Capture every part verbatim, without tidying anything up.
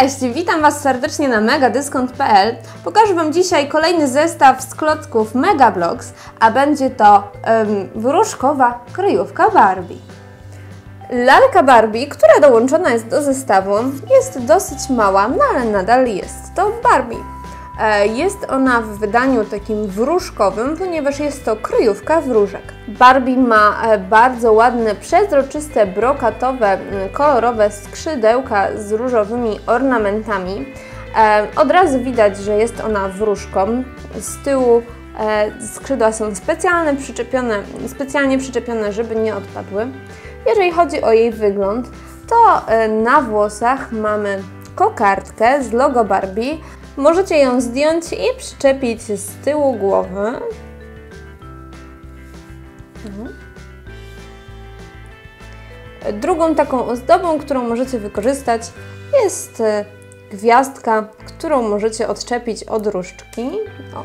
Cześć, witam Was serdecznie na Megadyskont kropka p l. Pokażę Wam dzisiaj kolejny zestaw z klocków Mega Bloks, a będzie to um, wróżkowa kryjówka Barbie. Lalka Barbie, która dołączona jest do zestawu, jest dosyć mała, no ale nadal jest to Barbie. Jest ona w wydaniu takim wróżkowym, ponieważ jest to kryjówka wróżek. Barbie ma bardzo ładne, przezroczyste, brokatowe, kolorowe skrzydełka z różowymi ornamentami. Od razu widać, że jest ona wróżką. Z tyłu skrzydła są specjalne, przyczepione, specjalnie przyczepione, żeby nie odpadły. Jeżeli chodzi o jej wygląd, to na włosach mamy kokardkę z logo Barbie. Możecie ją zdjąć i przyczepić z tyłu głowy. Drugą taką ozdobą, którą możecie wykorzystać, jest gwiazdka, którą możecie odczepić od różdżki. O.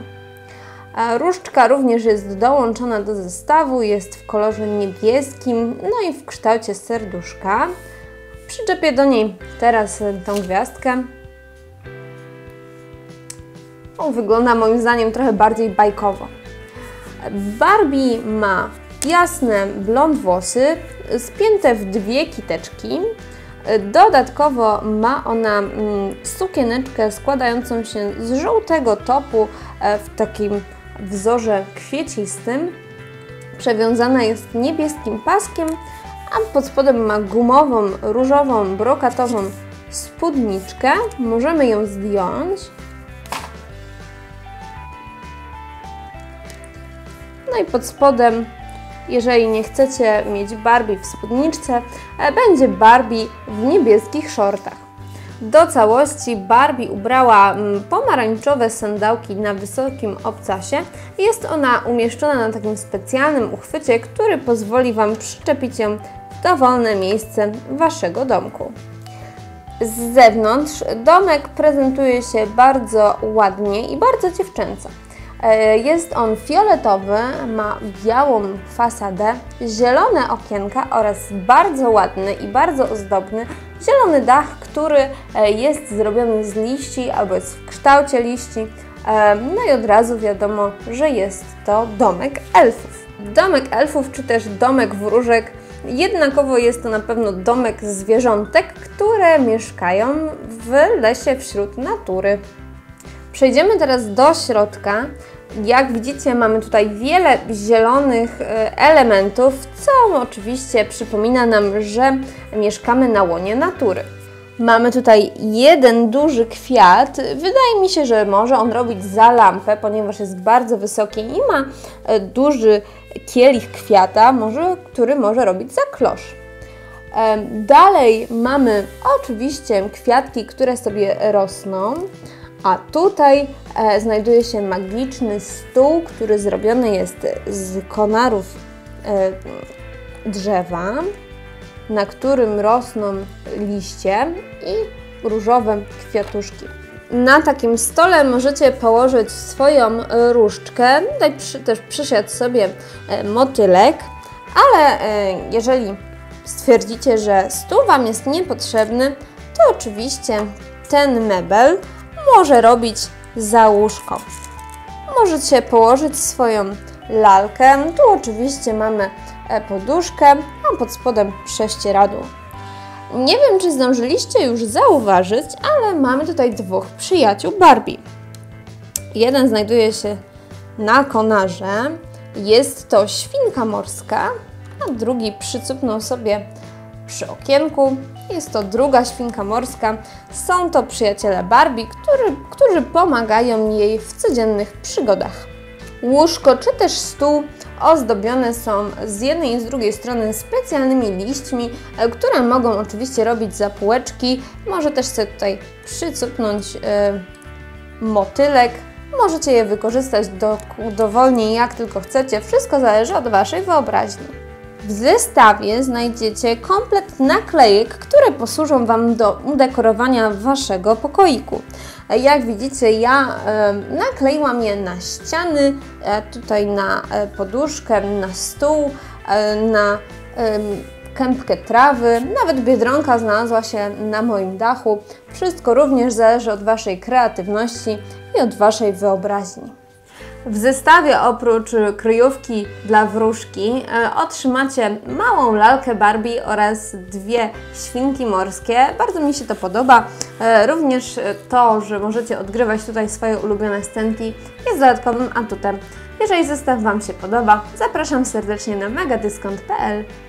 Różdżka również jest dołączona do zestawu, jest w kolorze niebieskim, no i w kształcie serduszka. Przyczepię do niej teraz tą gwiazdkę. Wygląda moim zdaniem trochę bardziej bajkowo. Barbie ma jasne blond włosy, spięte w dwie kiteczki. Dodatkowo ma ona sukieneczkę składającą się z żółtego topu w takim wzorze kwiecistym. Przewiązana jest niebieskim paskiem, a pod spodem ma gumową, różową, brokatową spódniczkę. Możemy ją zdjąć. No i pod spodem, jeżeli nie chcecie mieć Barbie w spódniczce, będzie Barbie w niebieskich shortach. Do całości Barbie ubrała pomarańczowe sandałki na wysokim obcasie. Jest ona umieszczona na takim specjalnym uchwycie, który pozwoli Wam przyczepić ją w dowolne miejsce Waszego domku. Z zewnątrz domek prezentuje się bardzo ładnie i bardzo dziewczęco. Jest on fioletowy, ma białą fasadę, zielone okienka oraz bardzo ładny i bardzo ozdobny zielony dach, który jest zrobiony z liści albo jest w kształcie liści. No i od razu wiadomo, że jest to domek elfów. Domek elfów czy też domek wróżek, jednakowo jest to na pewno domek zwierzątek, które mieszkają w lesie wśród natury. Przejdziemy teraz do środka. Jak widzicie, mamy tutaj wiele zielonych elementów, co oczywiście przypomina nam, że mieszkamy na łonie natury. Mamy tutaj jeden duży kwiat. Wydaje mi się, że może on robić za lampę, ponieważ jest bardzo wysoki i ma duży kielich kwiata, może, który może robić za klosz. Dalej mamy oczywiście kwiatki, które sobie rosną. A tutaj e, znajduje się magiczny stół, który zrobiony jest z konarów e, drzewa, na którym rosną liście i różowe kwiatuszki. Na takim stole możecie położyć swoją różdżkę, tutaj przy, też przysiadł sobie e, motylek, ale e, jeżeli stwierdzicie, że stół Wam jest niepotrzebny, to oczywiście ten mebel może robić za łóżko. Możecie położyć swoją lalkę. Tu oczywiście mamy poduszkę, a pod spodem prześcieradło. Nie wiem, czy zdążyliście już zauważyć, ale mamy tutaj dwóch przyjaciół Barbie. Jeden znajduje się na konarze. Jest to świnka morska, a drugi przycupnął sobie przy okienku. Jest to druga świnka morska. Są to przyjaciele Barbie, który, którzy pomagają jej w codziennych przygodach. Łóżko czy też stół ozdobione są z jednej i z drugiej strony specjalnymi liśćmi, które mogą oczywiście robić za półeczki. Może też sobie tutaj przycupnąć yy, motylek. Możecie je wykorzystać do, dowolnie jak tylko chcecie. Wszystko zależy od Waszej wyobraźni. W zestawie znajdziecie komplet naklejek, które posłużą Wam do udekorowania Waszego pokoiku. Jak widzicie, ja nakleiłam je na ściany, tutaj na poduszkę, na stół, na kępkę trawy, nawet biedronka znalazła się na moim dachu. Wszystko również zależy od Waszej kreatywności i od Waszej wyobraźni. W zestawie oprócz kryjówki dla wróżki otrzymacie małą lalkę Barbie oraz dwie świnki morskie. Bardzo mi się to podoba. Również to, że możecie odgrywać tutaj swoje ulubione scenki, jest dodatkowym atutem. Jeżeli zestaw Wam się podoba, zapraszam serdecznie na megadyskont kropka p l.